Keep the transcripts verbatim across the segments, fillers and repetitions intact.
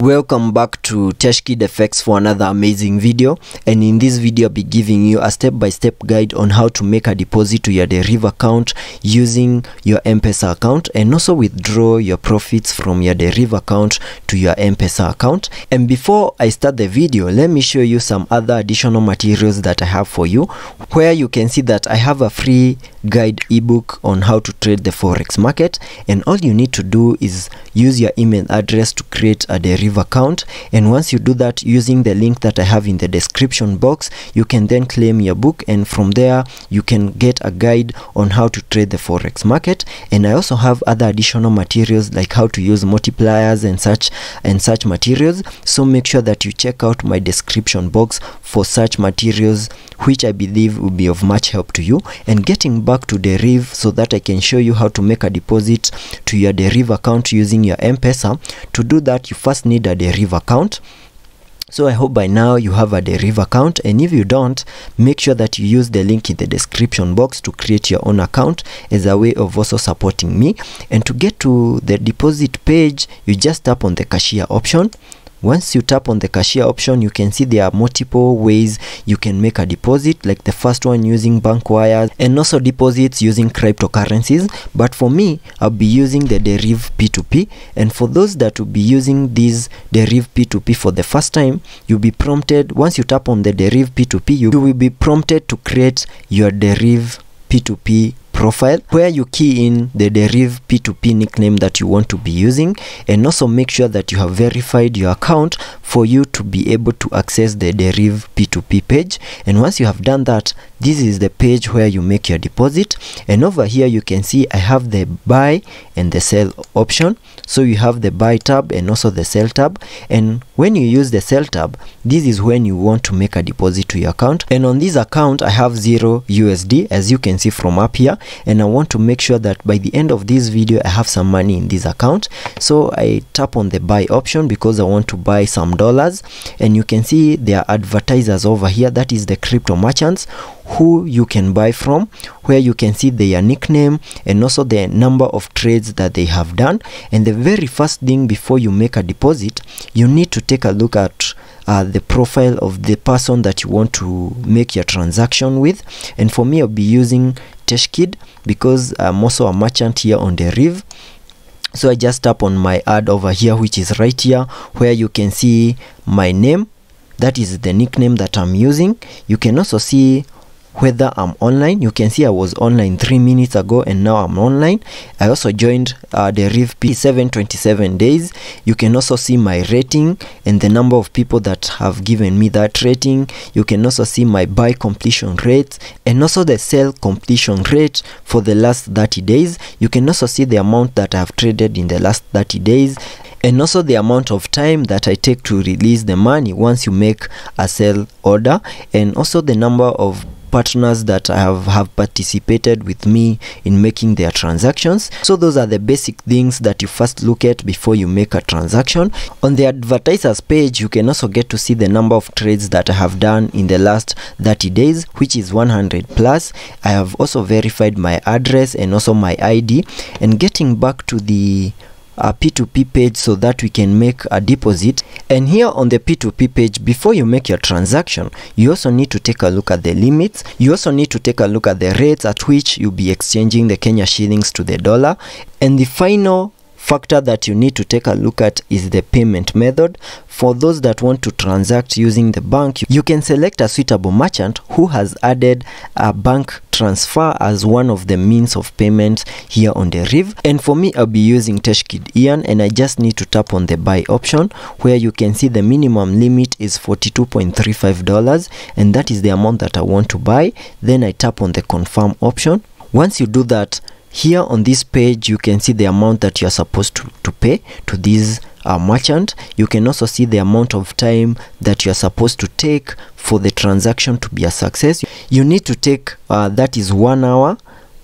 Welcome back to Teshkid F X for another amazing video, and in this video I'll be giving you a step-by-step guide on how to make a deposit to your Deriv account using your M-Pesa account, and also withdraw your profits from your Deriv account to your M-Pesa account. And before I start the video, let me show you some other additional materials that I have for you, where you can see that I have a free guide ebook on how to trade the forex market, and all you need to do is use your email address to create a Deriv account. And once you do that, using the link that I have in the description box, you can then claim your book, and from there you can get a guide on how to trade the forex market. And I also have other additional materials like how to use multipliers and such and such materials, so make sure that you check out my description box for such materials, which I believe will be of much help to you. And getting back to Deriv, so that I can show you how to make a deposit to your Deriv account using your M-Pesa. To do that, you first need a Deriv account. So I hope by now you have a Deriv account, and if you don't, make sure that you use the link in the description box to create your own account as a way of also supporting me. And to get to the deposit page, you just tap on the cashier option. Once you tap on the cashier option, you can see there are multiple ways you can make a deposit, like the first one using bank wires, and also deposits using cryptocurrencies. But for me, I'll be using the Deriv P two P, and for those that will be using this Deriv P two P for the first time, you'll be prompted. Once you tap on the Deriv P two P, you will be prompted to create your Deriv P two P profile, where you key in the Deriv P two P nickname that you want to be using, and also make sure that you have verified your account for you to be able to access the Deriv P two P page. And once you have done that, this is the page where you make your deposit, and over here you can see I have the buy and the sell option. So you have the buy tab and also the sell tab, and when you use the sell tab, this is when you want to make a deposit to your account. And on this account I have zero U S D, as you can see from up here, and I want to make sure that by the end of this video I have some money in this account. So I tap on the buy option because I want to buy some dollars, and you can see there are advertisers over here, that is the crypto merchants who you can buy from, where you can see their nickname and also the number of trades that they have done. And the very first thing before you make a deposit, you need to take a look at Uh, the profile of the person that you want to make your transaction with. And for me, I'll be using Teshkid because I'm also a merchant here on Deriv. So I just tap on my ad over here, which is right here, where you can see my name, that is the nickname that I'm using. You can also see whether I'm online. You can see I was online three minutes ago and now I'm online. I also joined uh, the R I V P seven twenty-seven days. You can also see my rating and the number of people that have given me that rating. You can also see my buy completion rate and also the sell completion rate for the last thirty days. You can also see the amount that I've traded in the last thirty days, and also the amount of time that I take to release the money once you make a sell order, and also the number of partners that have, have participated with me in making their transactions. So those are the basic things that you first look at before you make a transaction. On the advertisers page, you can also get to see the number of trades that I have done in the last thirty days, which is one hundred plus. I have also verified my address and also my I D. And getting back to the a P two P page so that we can make a deposit. And here on the P two P page, before you make your transaction, you also need to take a look at the limits. You also need to take a look at the rates at which you'll be exchanging the Kenya shillings to the dollar. And the final factor that you need to take a look at is the payment method. For those that want to transact using the bank, you can select a suitable merchant who has added a bank transfer as one of the means of payment here on the Deriv. And for me, I'll be using Teshkid Ian, and I just need to tap on the buy option, where you can see the minimum limit is forty-two dollars and thirty-five cents, and that is the amount that I want to buy. Then I tap on the confirm option. Once you do that, here on this page, you can see the amount that you're supposed to, to pay to this uh, merchant. You can also see the amount of time that you're supposed to take for the transaction to be a success. You need to take, uh, that is one hour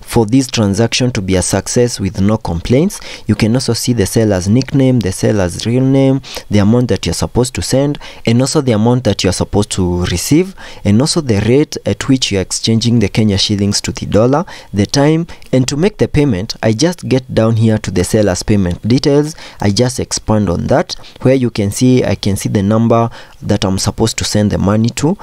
for this transaction to be a success with no complaints. You can also see the seller's nickname, the seller's real name, the amount that you're supposed to send, and also the amount that you're supposed to receive, and also the rate at which you're exchanging the Kenya shillings to the dollar, the time. And to make the payment, I just get down here to the seller's payment details. I just expand on that, where you can see I can see the number that I'm supposed to send the money to.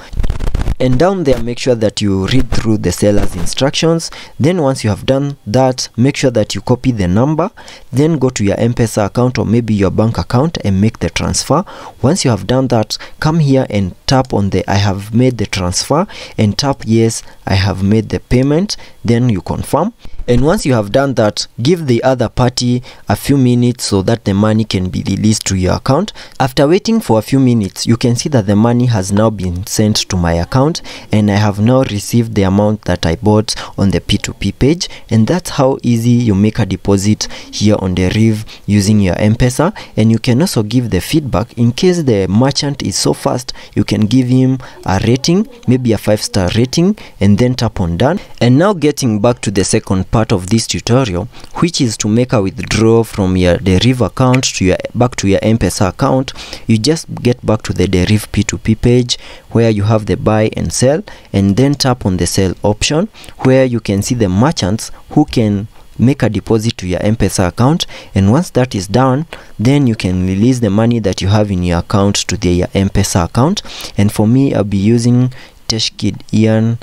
And down there, make sure that you read through the seller's instructions. Then once you have done that, make sure that you copy the number, then go to your M-Pesa account or maybe your bank account and make the transfer. Once you have done that, come here and tap on the I have made the transfer and tap yes, I have made the payment. Then you confirm. And once you have done that, give the other party a few minutes so that the money can be released to your account. After waiting for a few minutes, you can see that the money has now been sent to my account and I have now received the amount that I bought on the P two P page. And that's how easy you make a deposit here on Deriv using your M-Pesa. And you can also give the feedback in case the merchant is so fast. You can give him a rating, maybe a five star rating, and then tap on done. And now getting back to the second part of this tutorial, which is to make a withdrawal from your Deriv account to your back to your M-Pesa account, you just get back to the Deriv P two P page where you have the buy and sell, and then tap on the sell option where you can see the merchants who can make a deposit to your M-Pesa account. And once that is done, then you can release the money that you have in your account to the M-Pesa account. And for me, I'll be using Teshkid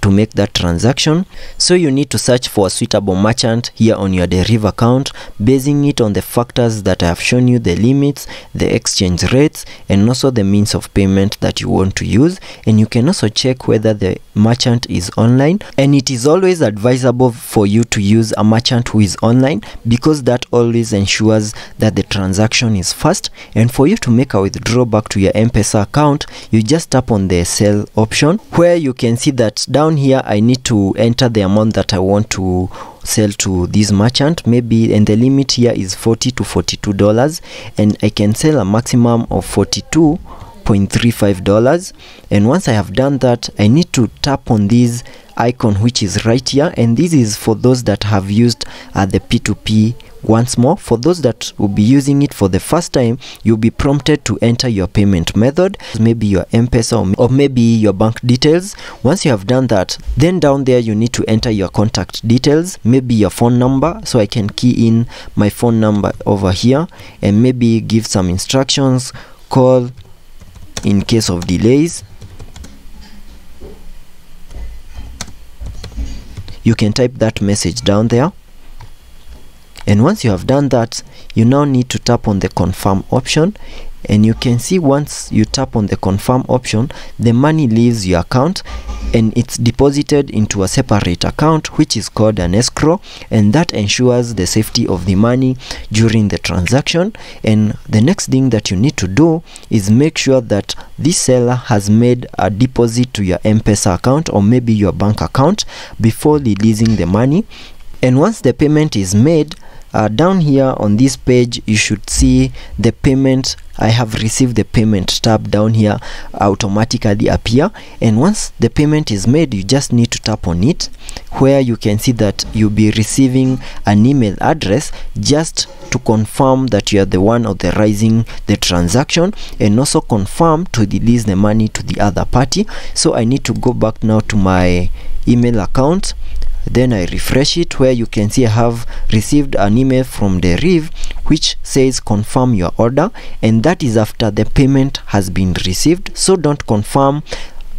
to make that transaction. So you need to search for a suitable merchant here on your Deriv account, basing it on the factors that I have shown you, the limits, the exchange rates, and also the means of payment that you want to use. And you can also check whether the merchant is online, and it is always advisable for you to use a merchant who is online because that always ensures that the transaction is fast. And for you to make a withdrawal back to your M-Pesa account, you just tap on the sell option where you can see that down here I need to enter the amount that I want to sell to this merchant, maybe, and the limit here is forty to forty-two dollars, and I can sell a maximum of forty-two point three five dollars. And once I have done that, I need to tap on this icon which is right here, and this is for those that have used uh, the P two P once more. For those that will be using it for the first time, you'll be prompted to enter your payment method, maybe your M-Pesa or maybe your bank details. Once you have done that, then down there you need to enter your contact details, maybe your phone number. So I can key in my phone number over here and maybe give some instructions, call in case of delays. You can type that message down there. And once you have done that, you now need to tap on the confirm option. And you can see once you tap on the confirm option, the money leaves your account and it's deposited into a separate account which is called an escrow, and that ensures the safety of the money during the transaction. And the next thing that you need to do is make sure that this seller has made a deposit to your M-Pesa account or maybe your bank account before releasing the money. And once the payment is made, Uh, down here on this page you should see the payment. I have received the payment tab down here automatically appear, and once the payment is made, you just need to tap on it where you can see that you'll be receiving an email address just to confirm that you are the one authorizing the transaction and also confirm to release the money to the other party. So I need to go back now to my email account. Then I refresh it where you can see I have received an email from Deriv which says confirm your order, and that is after the payment has been received. So don't confirm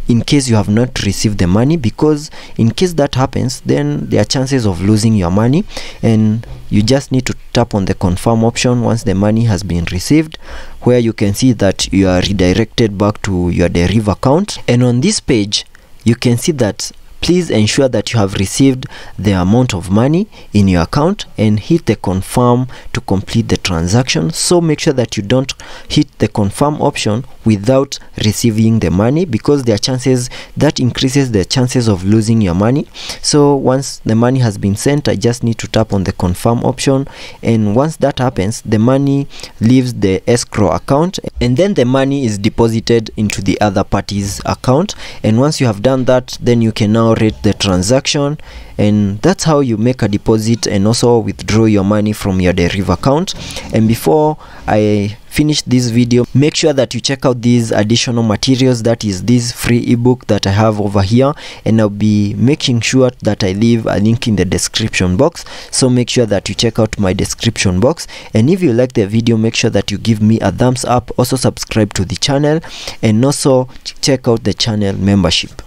in case you have not received the money, because in case that happens, then there are chances of losing your money. And you just need to tap on the confirm option once the money has been received, where you can see that you are redirected back to your Deriv account. And on this page you can see that please ensure that you have received the amount of money in your account and hit the confirm to complete the transaction. So make sure that you don't hit the confirm option without receiving the money, because there are chances that increases the chances of losing your money. So once the money has been sent, I just need to tap on the confirm option, and once that happens, the money leaves the escrow account and then the money is deposited into the other party's account. And once you have done that, then you can now now rate the transaction, and that's how you make a deposit and also withdraw your money from your Deriv account. And before I finish this video, make sure that you check out these additional materials, that is this free ebook that I have over here, and I'll be making sure that I leave a link in the description box, so make sure that you check out my description box. And if you like the video, make sure that you give me a thumbs up, also subscribe to the channel, and also check out the channel membership.